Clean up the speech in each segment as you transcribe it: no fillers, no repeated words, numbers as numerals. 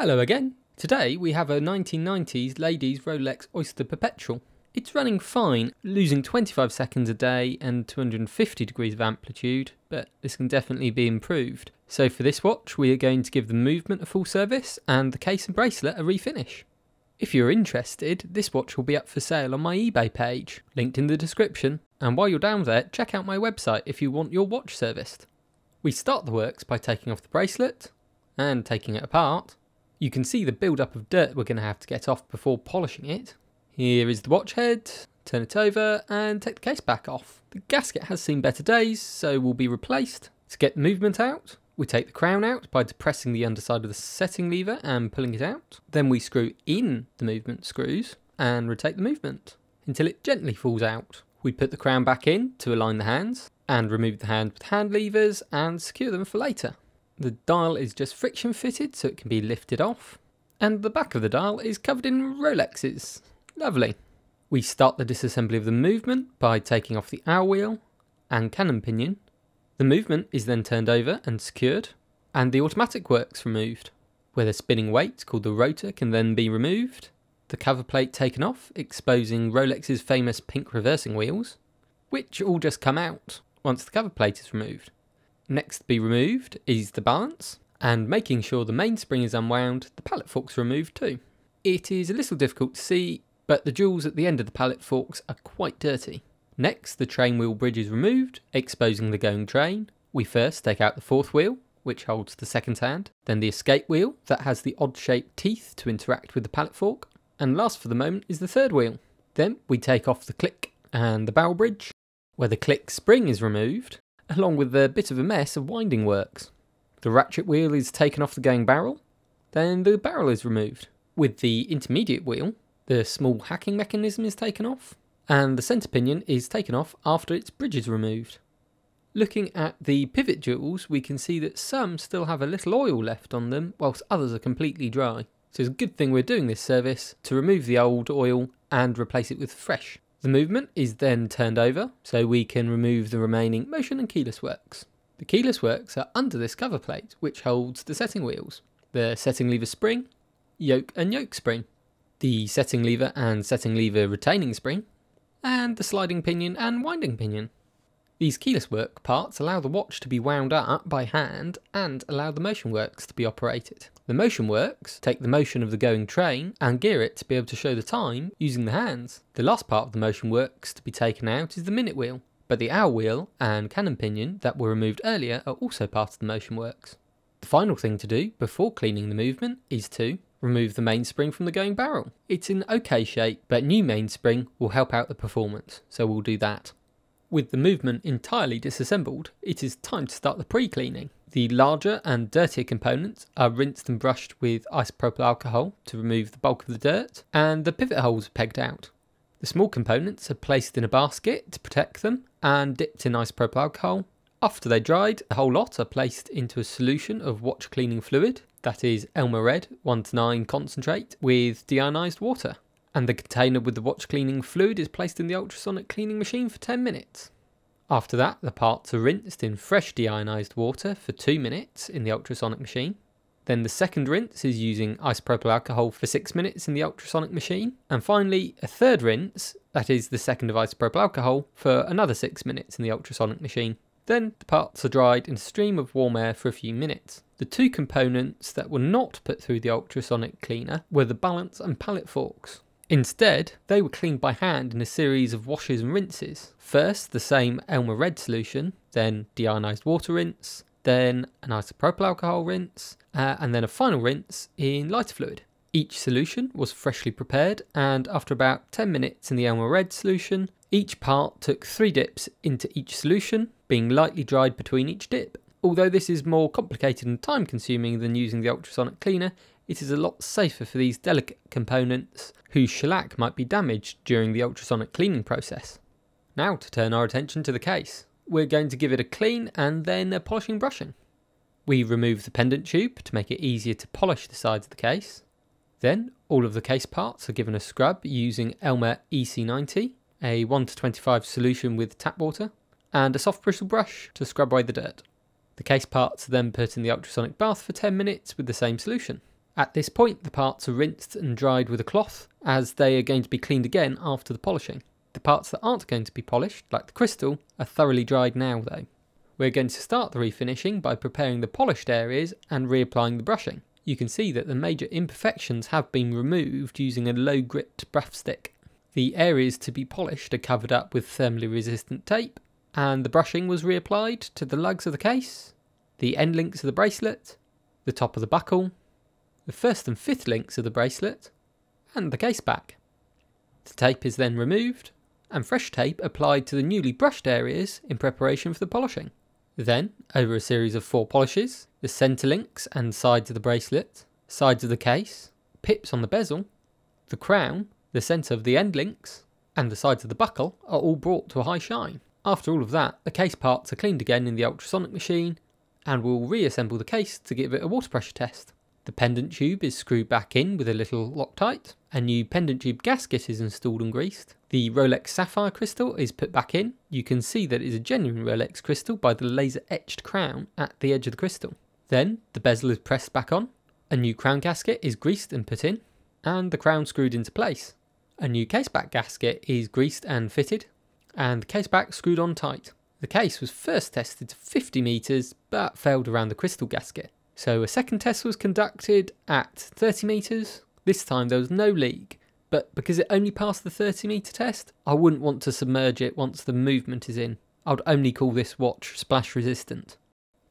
Hello again. Today we have a 1990s ladies Rolex Oyster Perpetual. It's running fine, losing 25 seconds a day and 250 degrees of amplitude, but this can definitely be improved. So for this watch we are going to give the movement a full service and the case and bracelet a refinish. If you're interested, this watch will be up for sale on my eBay page, linked in the description, and while you're down there check out my website if you want your watch serviced. We start the works by taking off the bracelet and taking it apart. You can see the build-up of dirt we're going to have to get off before polishing it. Here is the watch head, turn it over and take the case back off. The gasket has seen better days, so will be replaced. To get the movement out, we take the crown out by depressing the underside of the setting lever and pulling it out. Then we screw in the movement screws and rotate the movement until it gently falls out. We put the crown back in to align the hands and remove the hands with hand levers and secure them for later. The dial is just friction fitted so it can be lifted off, and the back of the dial is covered in Rolexes. Lovely. We start the disassembly of the movement by taking off the hour wheel and cannon pinion. The movement is then turned over and secured, and the automatic works removed, where the spinning weight called the rotor can then be removed, the cover plate taken off, exposing Rolex's famous pink reversing wheels, which all just come out once the cover plate is removed. Next to be removed is the balance, and making sure the mainspring is unwound, the pallet forks are removed too. It is a little difficult to see, but the jewels at the end of the pallet forks are quite dirty. Next, the train wheel bridge is removed, exposing the going train. We first take out the fourth wheel, which holds the second hand, then the escape wheel that has the odd-shaped teeth to interact with the pallet fork, and last for the moment is the third wheel. Then we take off the click and the barrel bridge, where the click spring is removed, along with the bit of a mess of winding works. The ratchet wheel is taken off the going barrel, then the barrel is removed. With the intermediate wheel, the small hacking mechanism is taken off, and the centre pinion is taken off after its bridge is removed. Looking at the pivot jewels, we can see that some still have a little oil left on them, whilst others are completely dry. So it's a good thing we're doing this service to remove the old oil and replace it with fresh. The movement is then turned over, so we can remove the remaining motion and keyless works. The keyless works are under this cover plate, which holds the setting wheels, the setting lever spring, yoke and yoke spring, the setting lever and setting lever retaining spring, and the sliding pinion and winding pinion. These keyless work parts allow the watch to be wound up by hand and allow the motion works to be operated. The motion works take the motion of the going train and gear it to be able to show the time using the hands. The last part of the motion works to be taken out is the minute wheel, but the hour wheel and cannon pinion that were removed earlier are also part of the motion works. The final thing to do before cleaning the movement is to remove the mainspring from the going barrel. It's in okay shape, but new mainspring will help out the performance, so we'll do that. With the movement entirely disassembled, it is time to start the pre-cleaning. The larger and dirtier components are rinsed and brushed with isopropyl alcohol to remove the bulk of the dirt, and the pivot holes are pegged out. The small components are placed in a basket to protect them and dipped in isopropyl alcohol. After they dried, the whole lot are placed into a solution of watch cleaning fluid, that is Elma Red 1-9 concentrate with deionized water. And the container with the watch cleaning fluid is placed in the ultrasonic cleaning machine for 10 minutes. After that, the parts are rinsed in fresh deionized water for 2 minutes in the ultrasonic machine. Then the second rinse is using isopropyl alcohol for 6 minutes in the ultrasonic machine. And finally, a third rinse, that is the second of isopropyl alcohol, for another 6 minutes in the ultrasonic machine. Then the parts are dried in a stream of warm air for a few minutes. The two components that were not put through the ultrasonic cleaner were the balance and pallet forks. Instead, they were cleaned by hand in a series of washes and rinses. First, the same Elma Red solution, then deionized water rinse, then an isopropyl alcohol rinse, and then a final rinse in lighter fluid. Each solution was freshly prepared, and after about 10 minutes in the Elma Red solution, each part took 3 dips into each solution, being lightly dried between each dip. Although this is more complicated and time-consuming than using the ultrasonic cleaner, it is a lot safer for these delicate components whose shellac might be damaged during the ultrasonic cleaning process. Now to turn our attention to the case. We're going to give it a clean and then a polishing brushing. We remove the pendant tube to make it easier to polish the sides of the case. Then all of the case parts are given a scrub using Elma EC90, a 1-25 solution with tap water, and a soft bristle brush to scrub away the dirt. The case parts are then put in the ultrasonic bath for 10 minutes with the same solution. At this point, the parts are rinsed and dried with a cloth, as they are going to be cleaned again after the polishing. The parts that aren't going to be polished, like the crystal, are thoroughly dried now though. We're going to start the refinishing by preparing the polished areas and reapplying the brushing. You can see that the major imperfections have been removed using a low grit brush stick. The areas to be polished are covered up with thermally resistant tape, and the brushing was reapplied to the lugs of the case, the end links of the bracelet, the top of the buckle, the first and fifth links of the bracelet, and the case back. The tape is then removed, and fresh tape applied to the newly brushed areas in preparation for the polishing. Then, over a series of 4 polishes, the centre links and sides of the bracelet, sides of the case, pips on the bezel, the crown, the centre of the end links, and the sides of the buckle are all brought to a high shine. After all of that, the case parts are cleaned again in the ultrasonic machine, and we'll reassemble the case to give it a water pressure test. The pendant tube is screwed back in with a little Loctite, a new pendant tube gasket is installed and greased, the Rolex sapphire crystal is put back in. You can see that it is a genuine Rolex crystal by the laser etched crown at the edge of the crystal. Then the bezel is pressed back on, a new crown gasket is greased and put in, and the crown screwed into place. A new caseback gasket is greased and fitted, and the caseback screwed on tight. The case was first tested to 50 metres but failed around the crystal gasket. So a second test was conducted at 30 metres. This time there was no leak, but because it only passed the 30 metre test, I wouldn't want to submerge it once the movement is in. I'd only call this watch splash resistant.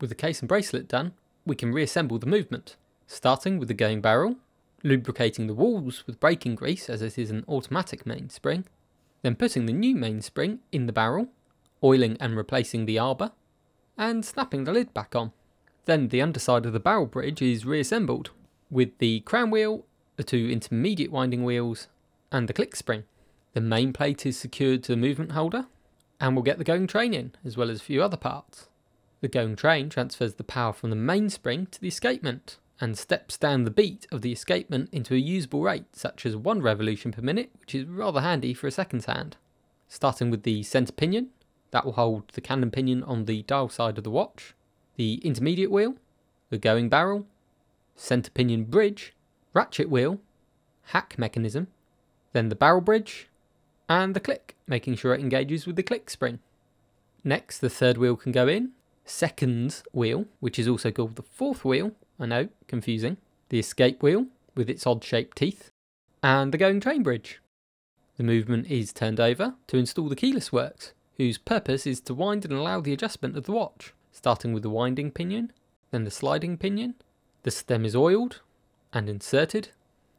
With the case and bracelet done, we can reassemble the movement, starting with the going barrel, lubricating the walls with braking grease as it is an automatic mainspring, then putting the new mainspring in the barrel, oiling and replacing the arbor, and snapping the lid back on. Then the underside of the barrel bridge is reassembled with the crown wheel, the 2 intermediate winding wheels, and the click spring. The main plate is secured to the movement holder, and we'll get the going train in, as well as a few other parts. The going train transfers the power from the mainspring to the escapement, and steps down the beat of the escapement into a usable rate, such as 1 revolution per minute, which is rather handy for a seconds hand. Starting with the centre pinion, that will hold the candle pinion on the dial side of the watch, the intermediate wheel, the going barrel, centre pinion bridge, ratchet wheel, hack mechanism, then the barrel bridge, and the click, making sure it engages with the click spring. Next, the third wheel can go in, seconds wheel, which is also called the fourth wheel, I know, confusing, the escape wheel with its odd shaped teeth, and the going train bridge. The movement is turned over to install the keyless works, whose purpose is to wind and allow the adjustment of the watch, starting with the winding pinion, then the sliding pinion, the stem is oiled and inserted,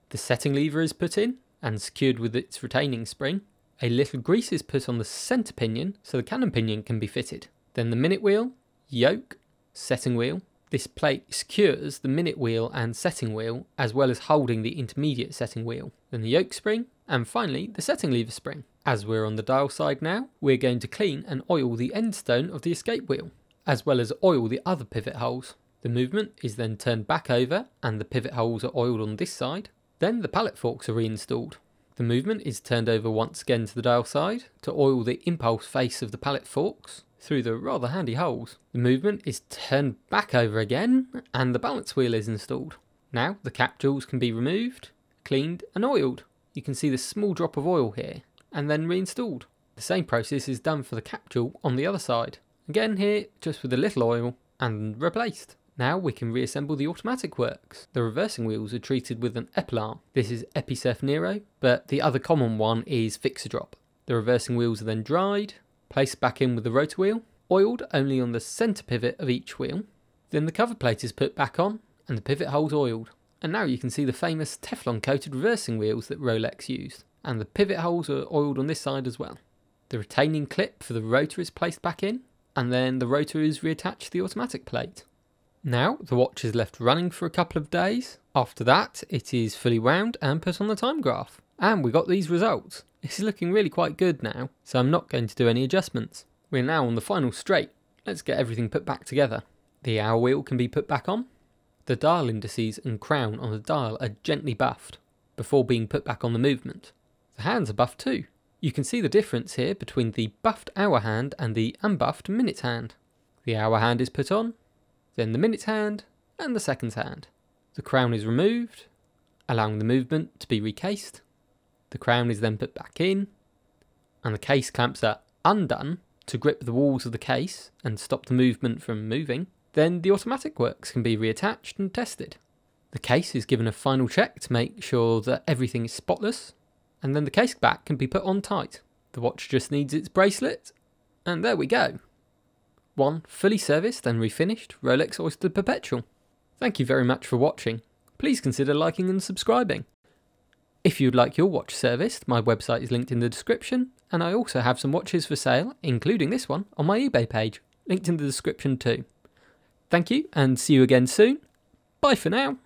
the setting lever is put in and secured with its retaining spring, a little grease is put on the centre pinion so the cannon pinion can be fitted, then the minute wheel, yoke, setting wheel. This plate secures the minute wheel and setting wheel, as well as holding the intermediate setting wheel, then the yoke spring, and finally the setting lever spring. As we're on the dial side now, we're going to clean and oil the end stone of the escape wheel, as well as oil the other pivot holes. The movement is then turned back over and the pivot holes are oiled on this side. Then the pallet forks are reinstalled. The movement is turned over once again to the dial side to oil the impulse face of the pallet forks through the rather handy holes. The movement is turned back over again and the balance wheel is installed. Now the cap jewels can be removed, cleaned and oiled. You can see the small drop of oil here, and then reinstalled. The same process is done for the cap jewel on the other side. Again here, just with a little oil and replaced. Now we can reassemble the automatic works. The reversing wheels are treated with an epilarm. This is Epicef Nero, but the other common one is Fixodrop. The reversing wheels are then dried, placed back in with the rotor wheel, oiled only on the centre pivot of each wheel. Then the cover plate is put back on and the pivot holes oiled. And now you can see the famous Teflon coated reversing wheels that Rolex used, and the pivot holes are oiled on this side as well. The retaining clip for the rotor is placed back in, and then the rotor is reattached to the automatic plate. Now the watch is left running for a couple of days. After that it is fully wound and put on the time graph. And we got these results. This is looking really quite good now, so I'm not going to do any adjustments. We're now on the final straight. Let's get everything put back together. The hour wheel can be put back on. The dial indices and crown on the dial are gently buffed before being put back on the movement. The hands are buffed too. You can see the difference here between the buffed hour hand and the unbuffed minute hand. The hour hand is put on, then the minute hand and the seconds hand. The crown is removed, allowing the movement to be recased. The crown is then put back in, and the case clamps are undone to grip the walls of the case and stop the movement from moving. Then the automatic works can be reattached and tested. The case is given a final check to make sure that everything is spotless, and then the case back can be put on tight. The watch just needs its bracelet, and there we go. One fully serviced and refinished Rolex Oyster Perpetual. Thank you very much for watching. Please consider liking and subscribing. If you'd like your watch serviced, my website is linked in the description, and I also have some watches for sale, including this one, on my eBay page, linked in the description too. Thank you, and see you again soon. Bye for now.